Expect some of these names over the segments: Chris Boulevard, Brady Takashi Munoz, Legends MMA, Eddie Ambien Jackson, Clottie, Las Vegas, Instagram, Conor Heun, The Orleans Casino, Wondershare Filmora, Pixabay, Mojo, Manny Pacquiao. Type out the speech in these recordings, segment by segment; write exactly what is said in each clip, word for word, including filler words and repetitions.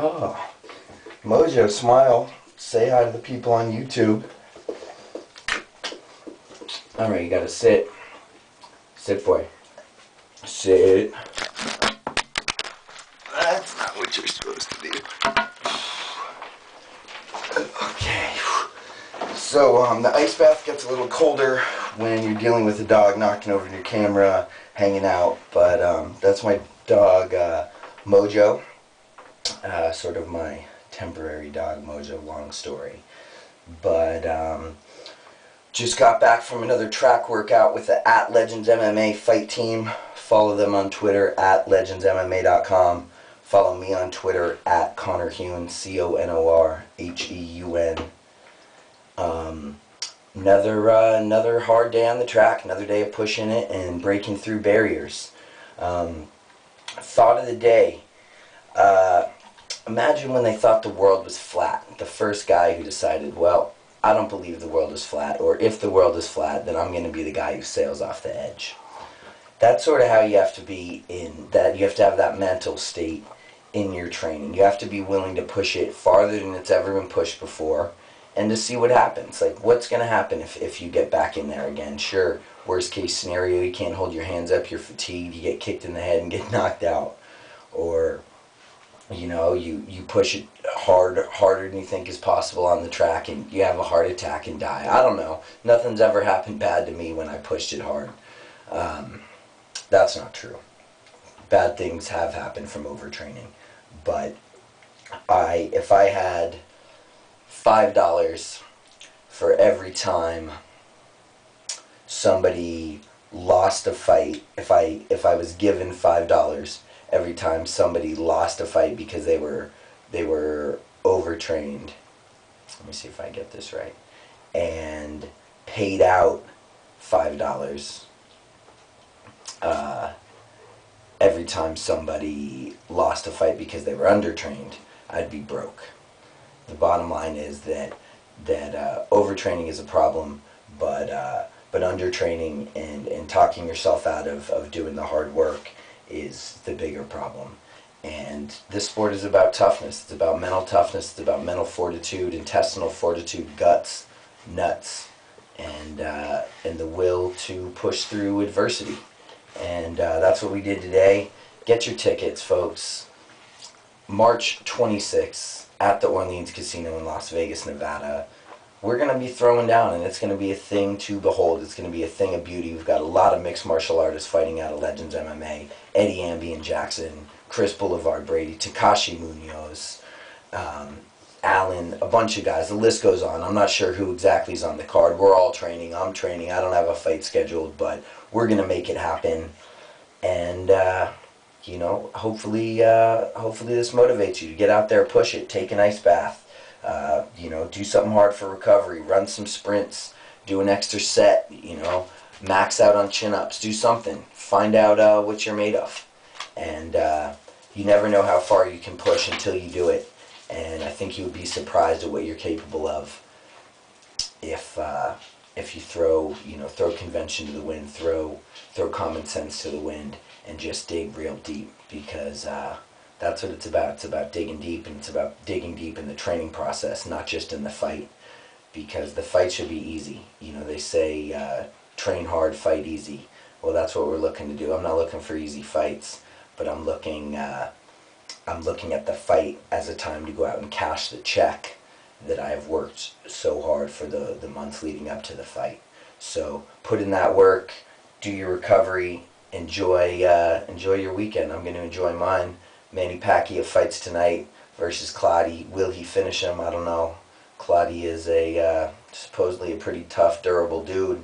Oh, Mojo, smile. Say hi to the people on YouTube. All right, you gotta sit. Sit, boy. Sit. That's not what you're supposed to do. Okay. So um, the ice bath gets a little colder when you're dealing with a dog knocking over your camera, hanging out. But um, that's my dog, uh, Mojo. Uh, sort of my temporary dog, Mojo, long story. But um, just got back from another track workout with the at Legends M M A fight team. Follow them on Twitter at legends M M A dot com. Follow me on Twitter at Conor Heun, C O N O R H E U N. Um, another, uh, another hard day on the track, another day of pushing it and breaking through barriers. Um, thought of the day. Uh, Imagine when they thought the world was flat. The first guy who decided, well, I don't believe the world is flat, or if the world is flat, then I'm going to be the guy who sails off the edge. That's sort of how you have to be in that. You have to have that mental state in your training. You have to be willing to push it farther than it's ever been pushed before and to see what happens. Like, what's going to happen if, if you get back in there again? Sure, worst case scenario, you can't hold your hands up, you're fatigued, you get kicked in the head and get knocked out. Or... You know, you, you push it hard, harder than you think is possible on the track and you have a heart attack and die. I don't know. Nothing's ever happened bad to me when I pushed it hard. Um, that's not true. Bad things have happened from overtraining. But I, if I had five dollars for every time somebody lost a fight, if I, if I was given five dollars... every time somebody lost a fight because they were they were overtrained, let me see if I get this right, and paid out five dollars uh, every time somebody lost a fight because they were undertrained, I'd be broke. The bottom line is that that uh, overtraining is a problem, but uh, but undertraining and and talking yourself out of of doing the hard work is the bigger problem. And this sport is about toughness. It's about mental toughness. It's about mental fortitude, intestinal fortitude, guts, nuts, and uh, and the will to push through adversity. And uh, that's what we did today. Get your tickets, folks. March twenty-sixth at the Orleans Casino in Las Vegas, Nevada. We're going to be throwing down, and it's going to be a thing to behold. It's going to be a thing of beauty. We've got a lot of mixed martial artists fighting out of Legends M M A. Eddie Ambien Jackson, Chris Boulevard, Brady Takashi Munoz, um, Alan, a bunch of guys. The list goes on. I'm not sure who exactly is on the card. We're all training. I'm training. I don't have a fight scheduled, but we're going to make it happen. And, uh, you know, hopefully, uh, hopefully this motivates you to get out there, push it, take an ice bath. Uh, you know, do something hard for recovery, run some sprints, do an extra set, you know, max out on chin-ups, do something, find out uh, what you're made of. And uh, you never know how far you can push until you do it, and I think you would be surprised at what you're capable of if uh, if you throw, you know, throw convention to the wind, throw, throw common sense to the wind, and just dig real deep, because uh, that's what it's about. It's about digging deep, and it's about digging deep in the training process, not just in the fight, because the fight should be easy. You know, they say uh, train hard, fight easy. Well, that's what we're looking to do. I'm not looking for easy fights, but I'm looking, uh, I'm looking at the fight as a time to go out and cash the check that I've worked so hard for the, the months leading up to the fight. So put in that work, do your recovery, enjoy, uh, enjoy your weekend. I'm going to enjoy mine. Manny Pacquiao fights tonight versus Clottie. Will he finish him? I don't know. Clottie is a uh, supposedly a pretty tough, durable dude.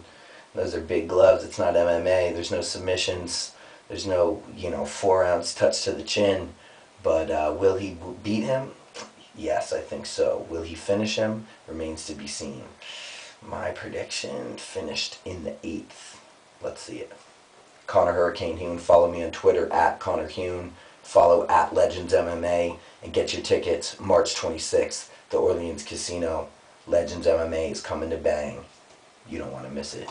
Those are big gloves. It's not M M A. There's no submissions. There's no, you know, four ounce touch to the chin. But uh, will he beat him? Yes, I think so. Will he finish him? Remains to be seen. My prediction: finished in the eighth. Let's see it. Conor Hurricane Heun. Follow me on Twitter at Conor Heun. Follow at Legends M M A and get your tickets March twenty-sixth. The Orleans Casino. Legends M M A is coming to bang. You don't want to miss it.